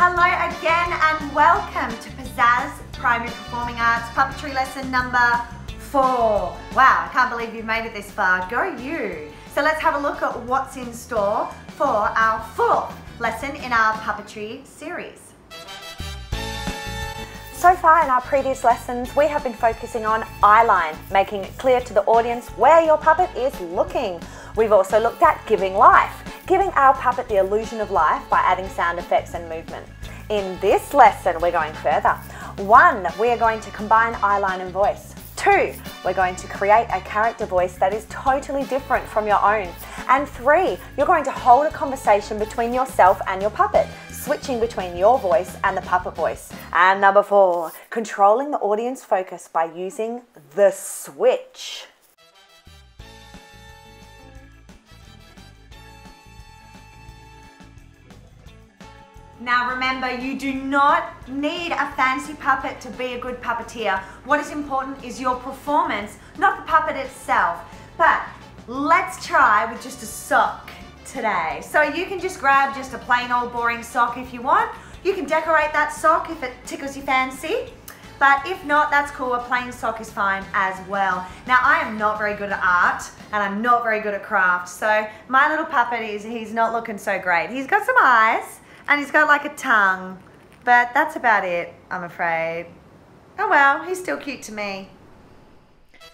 Hello again and welcome to Pizzazz Primary Performing Arts puppetry lesson number 4. Wow, I can't believe you've made it this far. Go you! So let's have a look at what's in store for our 4th lesson in our puppetry series. So far in our previous lessons we have been focusing on eye line, making it clear to the audience where your puppet is looking. We've also looked at giving life, giving our puppet the illusion of life by adding sound effects and movement. In this lesson we're going further. 1. We are going to combine eye line and voice. 2. We're going to create a character voice that is totally different from your own. And 3. You're going to hold a conversation between yourself and your puppet, switching between your voice and the puppet voice. And number 4, controlling the audience focus by using the switch. Now remember, you do not need a fancy puppet to be a good puppeteer. What is important is your performance, not the puppet itself. But let's try with just a sock today. So you can just grab just a plain old boring sock if you want. You can decorate that sock if it tickles your fancy. But if not, that's cool, a plain sock is fine as well. Now I am not very good at art and I'm not very good at craft. So my little puppet, he's not looking so great. He's got some eyes. And he's got like a tongue, but that's about it, I'm afraid. Oh well, he's still cute to me.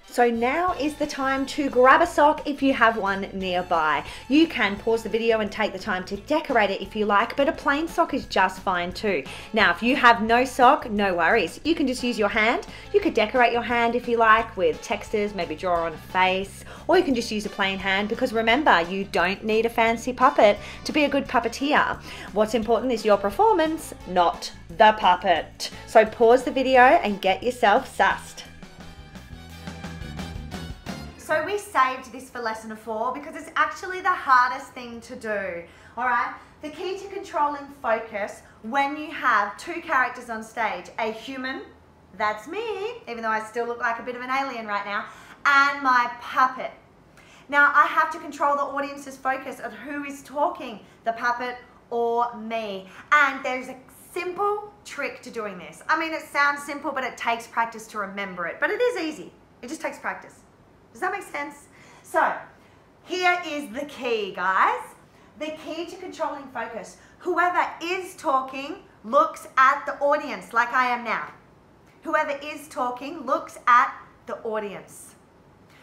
So now is the time to grab a sock if you have one nearby. You can pause the video and take the time to decorate it if you like, but a plain sock is just fine too. Now if you have no sock, no worries. You can just use your hand. You could decorate your hand if you like with textures, maybe draw on a face, or you can just use a plain hand because remember, you don't need a fancy puppet to be a good puppeteer. What's important is your performance, not the puppet. So pause the video and get yourself sussed. So we saved this for lesson 4 because it's actually the hardest thing to do, all right? The key to controlling focus when you have 2 characters on stage, a human, that's me, even though I still look like a bit of an alien right now, and my puppet. Now I have to control the audience's focus of who is talking, the puppet or me. And there's a simple trick to doing this. I mean, it sounds simple, but it takes practice to remember it, but it is easy. It just takes practice. Does that make sense? So, here is the key, guys. The key to controlling focus. Whoever is talking looks at the audience, like I am now. Whoever is talking looks at the audience.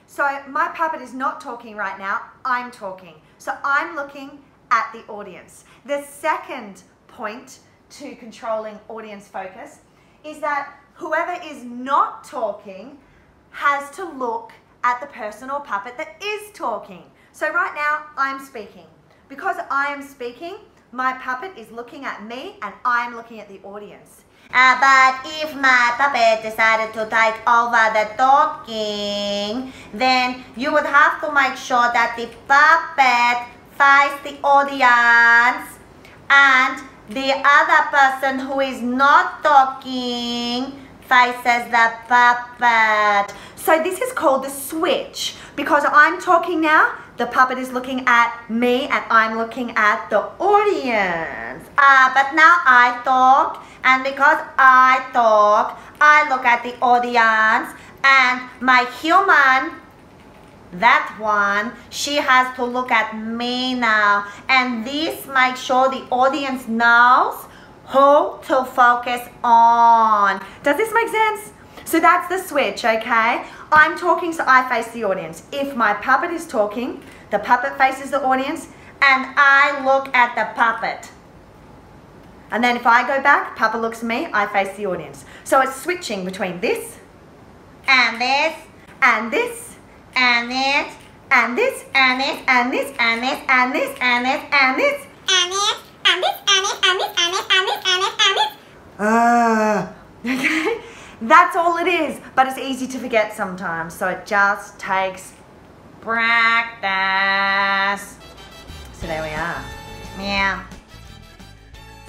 So, my puppet is not talking right now, I'm talking. So, I'm looking at the audience. The second point to controlling audience focus is that whoever is not talking has to look at the person or puppet that is talking. So right now, I'm speaking. Because I am speaking, my puppet is looking at me and I'm looking at the audience. But if my puppet decided to take over the talking, then you would have to make sure that the puppet faces the audience and the other person who is not talking faces the puppet. So this is called the switch. Because I'm talking now, the puppet is looking at me and I'm looking at the audience. But now I talk, and because I talk, I look at the audience, and my human, that one, she has to look at me now. And this makes sure the audience knows who to focus on. Does this make sense? So that's the switch, okay? I'm talking, so I face the audience. If my puppet is talking, the puppet faces the audience, and I look at the puppet. And then if I go back, puppet looks at me, I face the audience. So it's switching between this, and this, and this, and this, and this, and this, and this, and this, and this, and this, and this, and this, and this, and this, and this, and this, and this, and this, and this. Okay? That's all it is, but it's easy to forget sometimes, so it just takes practice. So there we are. Yeah.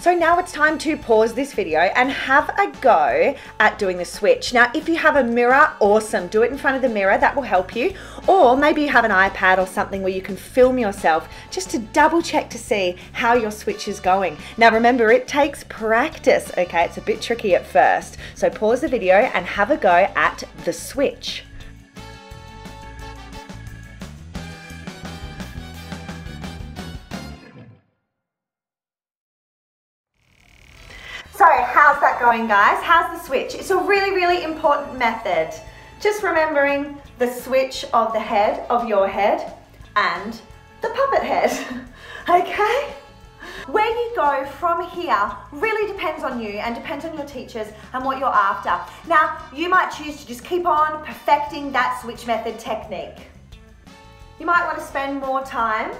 So now it's time to pause this video and have a go at doing the switch. Now, if you have a mirror, awesome. Do it in front of the mirror, that will help you. Or maybe you have an iPad or something where you can film yourself just to double check to see how your switch is going. Now, remember, it takes practice, okay? It's a bit tricky at first. So pause the video and have a go at the switch. So how's that going, guys? How's the switch? It's a really, really important method. Just remembering the switch of the head, of your head, and the puppet head, okay? Where you go from here really depends on you and depends on your teachers and what you're after. Now, you might choose to just keep on perfecting that switch method technique. You might want to spend more time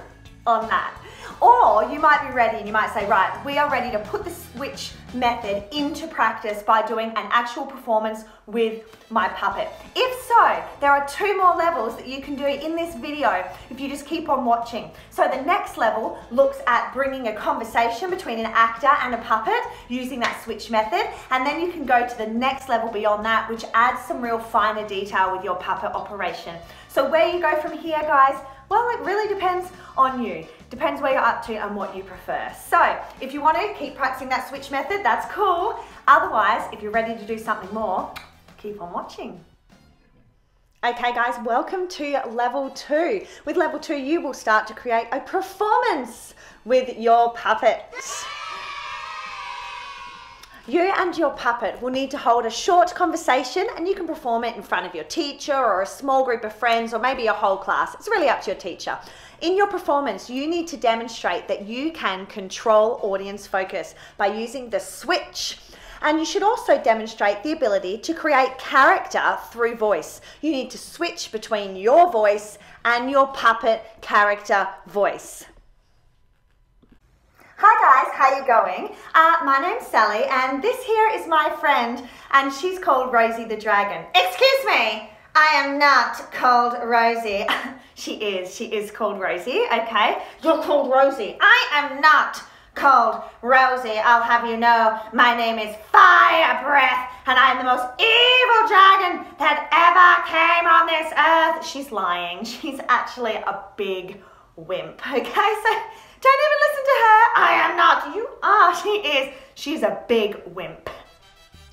on that. Or you might be ready and you might say, right, we are ready to put the switch method into practice by doing an actual performance with my puppet. If so, there are 2 more levels that you can do in this video if you just keep on watching. So the next level looks at bringing a conversation between an actor and a puppet using that switch method, and then you can go to the next level beyond that, which adds some real finer detail with your puppet operation. So where you go from here, guys, well, it really depends on you. Depends where you're up to and what you prefer. So if you want to keep practicing that switch method, that's cool. Otherwise, if you're ready to do something more, keep on watching. Okay, guys, welcome to level 2. With level 2, you will start to create a performance with your puppet. You and your puppet will need to hold a short conversation, and you can perform it in front of your teacher or a small group of friends or maybe a whole class. It's really up to your teacher. In your performance, you need to demonstrate that you can control audience focus by using the switch. And you should also demonstrate the ability to create character through voice. You need to switch between your voice and your puppet character voice. Hi guys, how you going? My name's Sally, and this here is my friend, and she's called Rosie the Dragon. Excuse me, I am not called Rosie. She is called Rosie, okay? You're called Rosie. I am not called Rosie. I'll have you know my name is Fire Breath, and I am the most evil dragon that ever came on this earth. She's lying. She's actually a big wimp, okay? So don't even listen to her. I am not. You are. She is. She's a big wimp.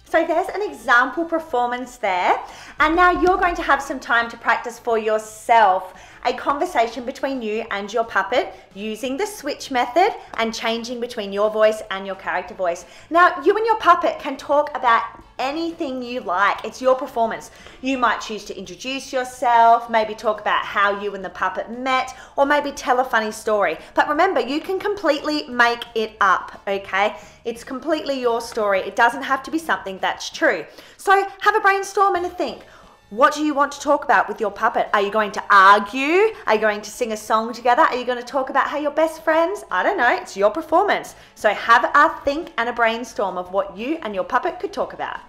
So there's an example performance there. And now you're going to have some time to practice for yourself a conversation between you and your puppet using the switch method and changing between your voice and your character voice. Now, you and your puppet can talk about anything you like. It's your performance. You might choose to introduce yourself, maybe talk about how you and the puppet met, or maybe tell a funny story. But remember, you can completely make it up, okay? It's completely your story. It doesn't have to be something that's true. So have a brainstorm and a think. What do you want to talk about with your puppet? Are you going to argue? Are you going to sing a song together? Are you going to talk about how you're best friends? I don't know. It's your performance. So have a think and a brainstorm of what you and your puppet could talk about.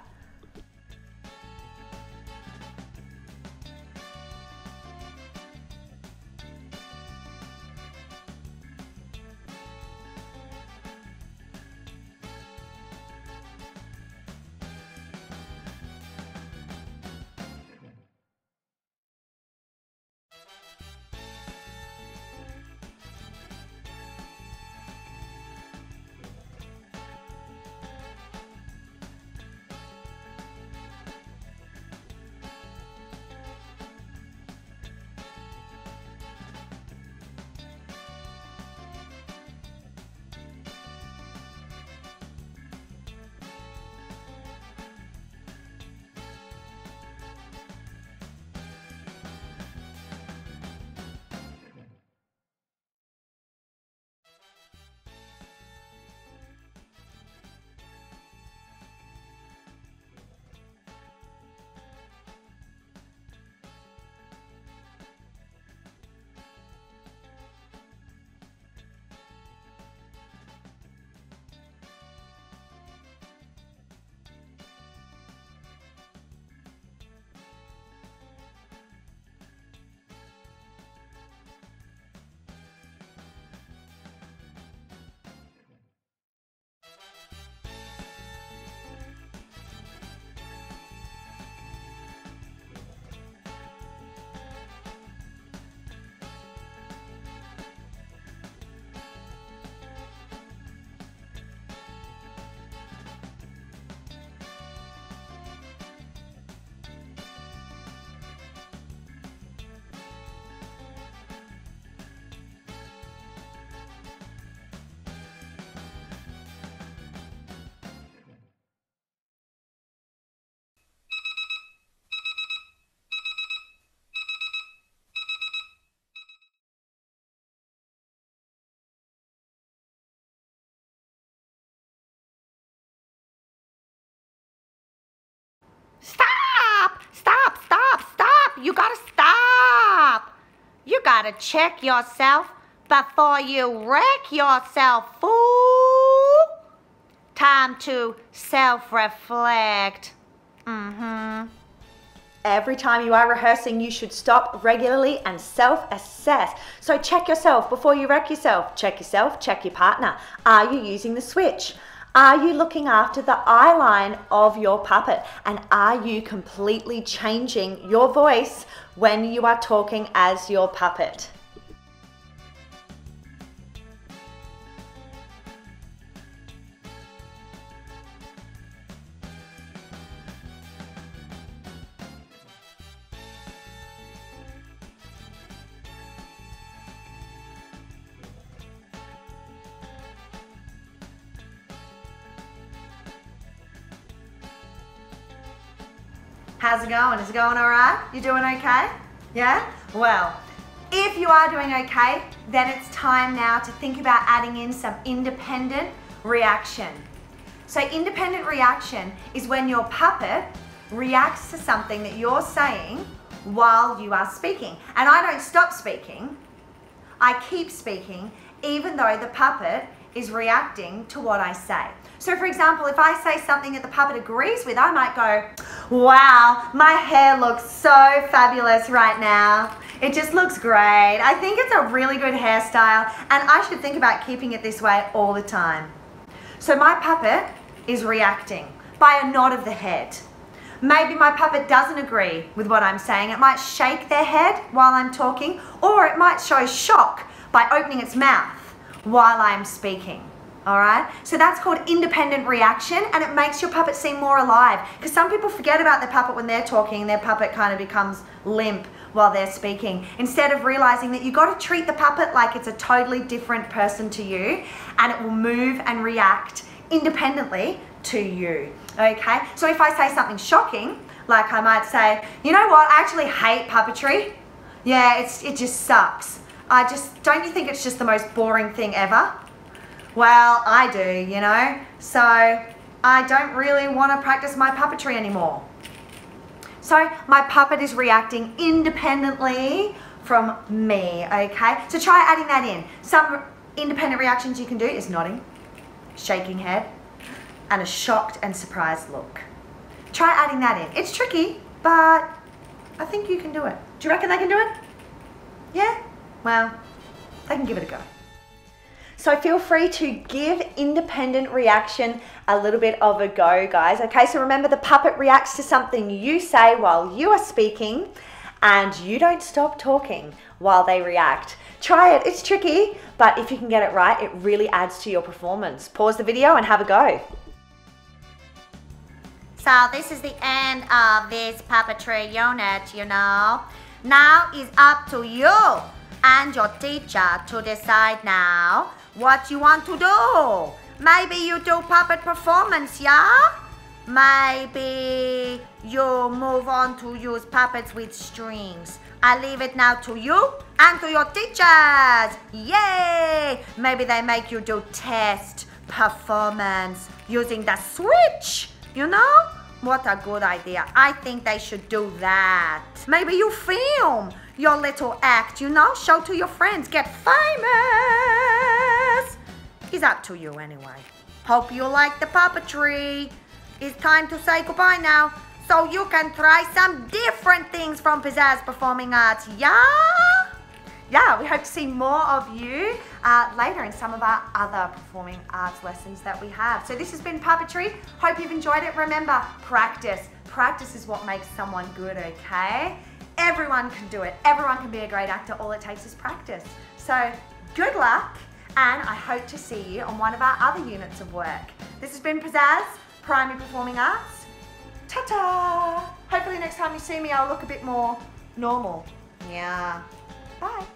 gotta check yourself before you wreck yourself, fool. Time to self-reflect. Every time you are rehearsing, you should stop regularly and self-assess. So check yourself before you wreck yourself. Check yourself, check your partner. Are you using the switch? Are you looking after the eye line of your puppet? And are you completely changing your voice when you are talking as your puppet? How's it going? Is it going all right? You doing okay? Yeah? Well, if you are doing okay, then it's time now to think about adding in some independent reaction. So independent reaction is when your puppet reacts to something that you're saying while you are speaking. And I don't stop speaking. I keep speaking even though the puppet is reacting to what I say. So for example, if I say something that the puppet agrees with, I might go, wow, my hair looks so fabulous right now. It just looks great. I think it's a really good hairstyle and I should think about keeping it this way all the time. So my puppet is reacting by a nod of the head. Maybe my puppet doesn't agree with what I'm saying. It might shake their head while I'm talking, or it might show shock by opening its mouth while I'm speaking. Alright, so that's called independent reaction, and it makes your puppet seem more alive, because some people forget about their puppet when they're talking. Their puppet kind of becomes limp while they're speaking, instead of realizing that you've got to treat the puppet like it's a totally different person to you, and it will move and react independently to you. Okay, so if I say something shocking, like I might say, you know what, I actually hate puppetry. Yeah, it just sucks. Don't you think it's just the most boring thing ever? Well, I do, you know, so I don't really want to practice my puppetry anymore. So my puppet is reacting independently from me, okay? So try adding that in. Some independent reactions you can do is nodding, shaking head, and a shocked and surprised look. Try adding that in. It's tricky, but I think you can do it. Do you reckon they can do it? Yeah? Well, they can give it a go. So feel free to give independent reaction a little bit of a go, guys. Okay, so remember, the puppet reacts to something you say while you are speaking, and you don't stop talking while they react. Try it, it's tricky, but if you can get it right, it really adds to your performance. Pause the video and have a go. So this is the end of this puppetry unit, you know. Now it's up to you and your teacher to decide now what you want to do. Maybe you do puppet performance, yeah? Maybe you move on to use puppets with strings. I leave it now to you and to your teachers. Yay! Maybe they make you do test performance using the switch, you know? What a good idea. I think they should do that. Maybe you film your little act, you know? Show to your friends, get famous. It's up to you anyway. Hope you like the puppetry. It's time to say goodbye now, so you can try some different things from Pizzazz Performing Arts, yeah? Yeah, we hope to see more of you later in some of our other performing arts lessons that we have. So this has been puppetry. Hope you've enjoyed it. Remember, practice. Practice is what makes someone good, okay? Everyone can do it. Everyone can be a great actor. All it takes is practice. So good luck, and I hope to see you on one of our other units of work. This has been Pizzazz Primary Performing Arts. Ta-ta! Hopefully next time you see me, I'll look a bit more normal. Yeah. Bye.